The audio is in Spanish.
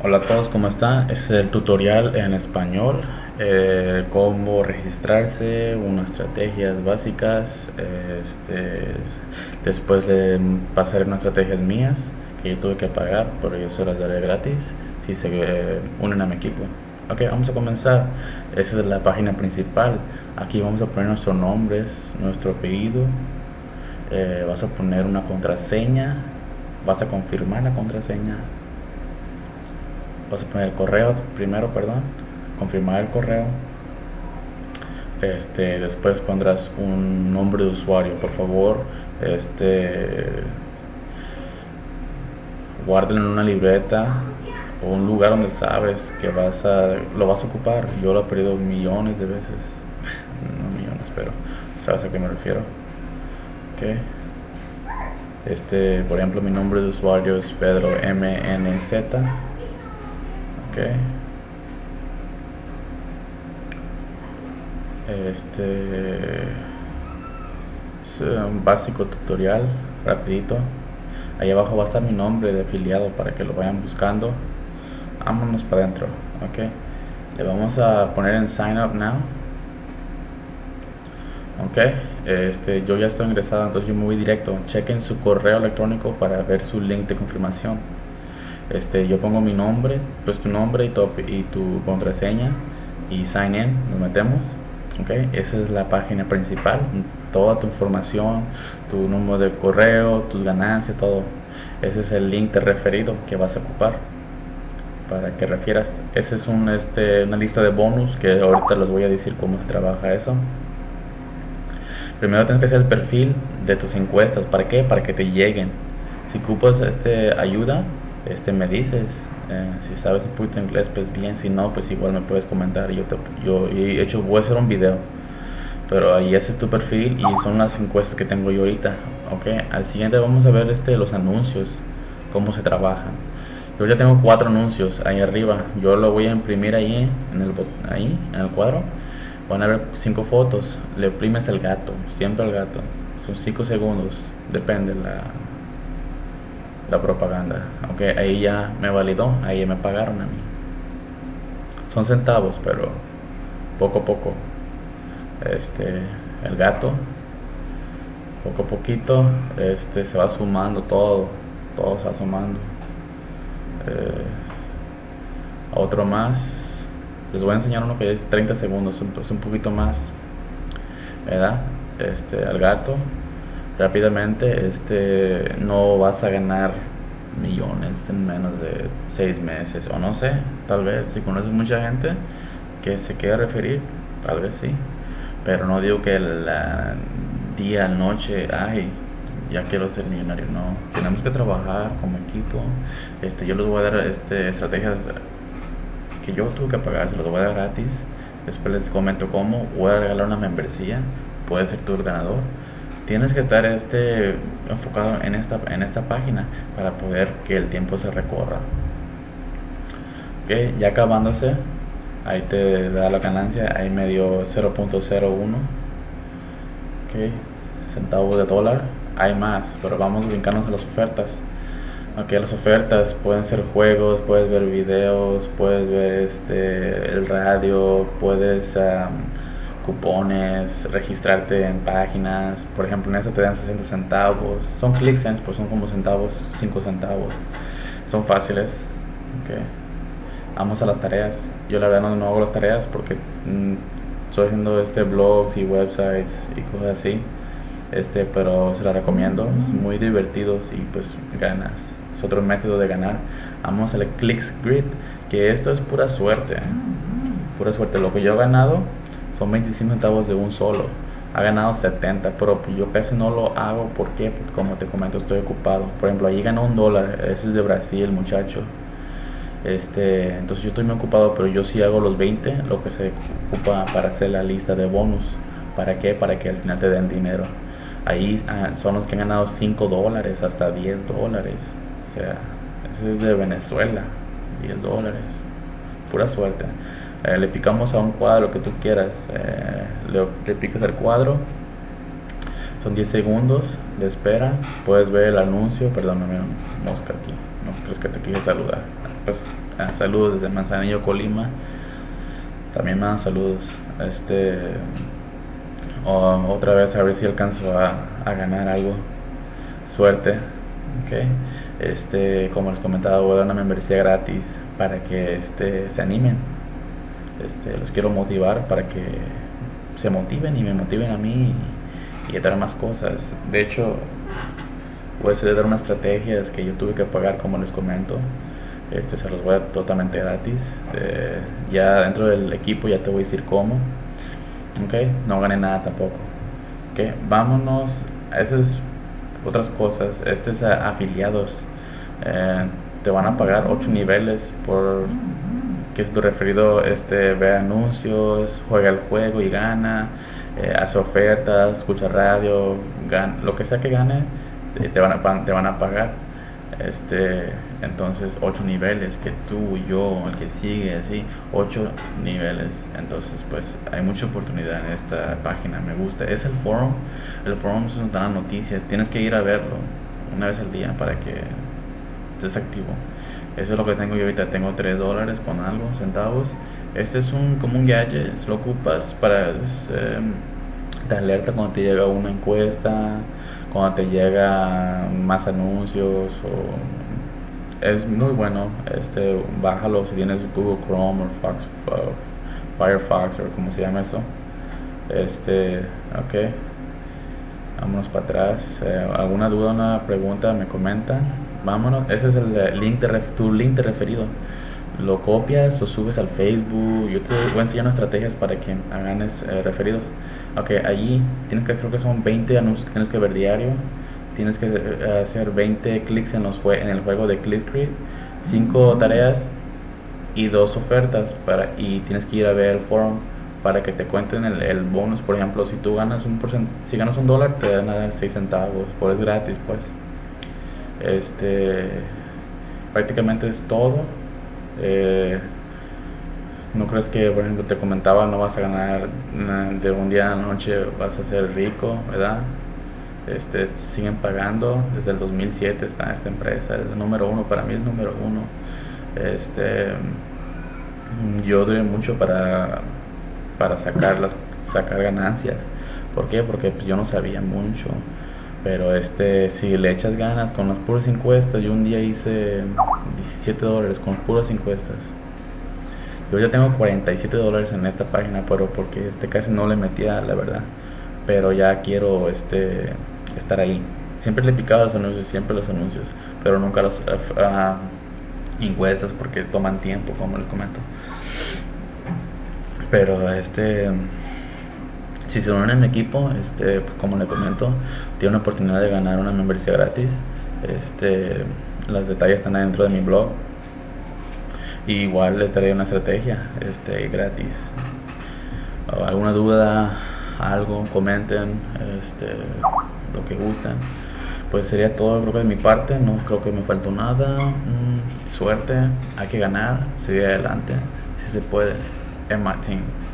Hola a todos, ¿cómo están? Este es el tutorial en español, cómo registrarse, unas estrategias básicas, después de pasar unas estrategias mías que yo tuve que pagar, pero yo se las daré gratis si se unen a mi equipo. Ok, vamos a comenzar. Esa es la página principal. Aquí vamos a poner nuestros nombres, nuestro apellido, vas a poner una contraseña, vas a confirmar la contraseña. Vas a poner el correo primero, confirmar el correo. Después pondrás un nombre de usuario. Por favor, guárdenlo en una libreta o un lugar donde sabes que lo vas a ocupar. Yo lo he perdido millones de veces, no millones, pero sabes a qué me refiero. Okay. Por ejemplo, mi nombre de usuario es Pedro MNZ. Es un básico tutorial rapidito. Ahí abajo va a estar mi nombre de afiliado para que lo vayan buscando. Vámonos para adentro. Ok, le vamos a poner en sign up now. Ok, yo ya estoy ingresado, entonces yo me voy directo. Chequen su correo electrónico para ver su link de confirmación. Yo pongo mi nombre, pues tu nombre y tu contraseña y sign in, nos metemos. Okay, esa es la página principal, toda tu información, tu número de correo, tus ganancias, todo. Ese es el link de referido que vas a ocupar para que refieras. Ese es una lista de bonus que ahorita les voy a decir cómo se trabaja eso. Primero tienes que hacer el perfil de tus encuestas. ¿Para qué? Para que te lleguen. Si ocupas ayuda, me dices, si sabes un poquito de inglés, pues bien, si no, pues igual me puedes comentar. Yo voy a hacer un video, pero ahí ese es tu perfil y son las encuestas que tengo yo ahorita. Ok, al siguiente vamos a ver los anuncios, cómo se trabajan. Yo ya tengo 4 anuncios ahí arriba. Yo lo voy a imprimir ahí en el cuadro. Van a ver 5 fotos. Le imprimes el gato, siempre el gato. Son 5 segundos, depende la propaganda. Okay, ahí ya me validó, ahí me pagaron a mí. Son centavos, pero poco a poco. El gato, poco a poquito, se va sumando todo se va sumando. Otro más, les voy a enseñar uno que es 30 segundos, es un poquito más, ¿verdad? El gato. Rápidamente, no vas a ganar millones en menos de 6 meses, o no sé, tal vez si conoces mucha gente que se quiera referir, tal vez sí, pero no digo que la día, noche, ay, ya quiero ser millonario, no. Tenemos que trabajar como equipo. Yo les voy a dar estrategias que yo tuve que pagar, se los voy a dar gratis. Después les comento cómo. Voy a regalar una membresía, puede ser tu ordenador. Tienes que estar enfocado en esta página para poder que el tiempo se recorra. Ok, ya acabándose, ahí te da la ganancia, ahí me dio 0.01, okay, centavos de dólar. Hay más, pero vamos a brincarnos a las ofertas. Ok, las ofertas pueden ser juegos, puedes ver videos, puedes ver el radio, puedes... cupones, registrarte en páginas. Por ejemplo, en esta te dan 60 centavos, son clickcents, pues son como centavos, 5 centavos, son fáciles. Okay. Vamos a las tareas. Yo la verdad no hago las tareas porque estoy haciendo blogs y websites y cosas así, pero se las recomiendo, muy divertidos y pues ganas, es otro método de ganar. Vamos al clicks grid, que esto es pura suerte, pura suerte. Lo que yo he ganado son 25 centavos de un solo, ha ganado 70, pero yo casi no lo hago. ¿Por qué? Porque como te comento, estoy ocupado. Por ejemplo, allí ganó $1, ese es de Brasil, muchacho. Entonces yo estoy muy ocupado, pero yo sí hago los 20, lo que se ocupa para hacer la lista de bonus. ¿Para qué? Para que al final te den dinero. Ahí son los que han ganado $5 hasta $10, o sea, ese es de Venezuela, $10, pura suerte. Le picamos a un cuadro que tú quieras, le picas al cuadro, son 10 segundos de espera, puedes ver el anuncio. Perdóname, mosca aquí, no crees que te quise saludar, pues acá. Saludos desde Manzanillo, Colima. También más saludos. Otra vez a ver si alcanzo a ganar algo. Suerte. Okay. Como les comentaba, voy a dar una membresía gratis para que se animen. Los quiero motivar para que se motiven y me motiven a mí y dar más cosas. De hecho, voy a dar unas estrategias que yo tuve que pagar, como les comento. Se los voy a dar totalmente gratis. Ya dentro del equipo ya te voy a decir cómo. Okay, no gané nada tampoco. Okay, vámonos a esas otras cosas. Afiliados. Te van a pagar 8 niveles por que es tu referido. Ve anuncios, juega el juego y gana, hace ofertas, escucha radio, gana, lo que sea que gane, te van a pagar. Entonces 8 niveles, que tú, yo, el que sigue, así 8 niveles. Entonces pues hay mucha oportunidad en esta página. Me gusta, es el forum. El forum son tan noticias, tienes que ir a verlo una vez al día para que estés activo. Eso es lo que tengo yo ahorita. Tengo $3 con algo centavos. Es como un gadget, lo ocupas para te alerta cuando te llega una encuesta, cuando te llega más anuncios, o es muy bueno. Bájalo si tienes Google Chrome o Firefox o como se llama eso. Ok, vámonos para atrás. Alguna duda, una pregunta, me comentan. Vámonos. Ese es el link tu link de referido. Lo copias, lo subes al Facebook. Yo te voy a enseñar unas estrategias para que hagan referidos. Ok, allí tienes que, creo que son 20 anuncios que tienes que ver diario. Tienes que hacer 20 clics en el juego de Click Creed, 5 tareas y 2 ofertas y tienes que ir a ver el forum para que te cuenten el bonus. Por ejemplo, si tú ganas si ganas $1 te dan a dar 6 centavos, pues es gratis, pues. Prácticamente es todo. No crees que, por ejemplo, te comentaba, no vas a ganar de un día a la noche, vas a ser rico, ¿verdad? Siguen pagando desde el 2007. Está esta empresa, es el número uno, para mí es el número uno. Yo doy mucho para sacar ganancias. ¿Por qué? Porque pues, yo no sabía mucho, pero si le echas ganas con las puras encuestas. Yo un día hice $17 con puras encuestas. Yo ya tengo $47 en esta página, pero porque casi no le metía, la verdad, pero ya quiero estar ahí. Siempre le picaba los anuncios, pero nunca las encuestas porque toman tiempo, como les comento. Pero si se unen a mi equipo, como les comento, tiene una oportunidad de ganar una membresía gratis. Los detalles están adentro de mi blog. Y igual les daré una estrategia gratis. ¿Alguna duda? Algo, comenten lo que gusten. Pues sería todo, creo que de mi parte. No creo que me faltó nada. Suerte, hay que ganar, seguir adelante si se puede. Emma Team.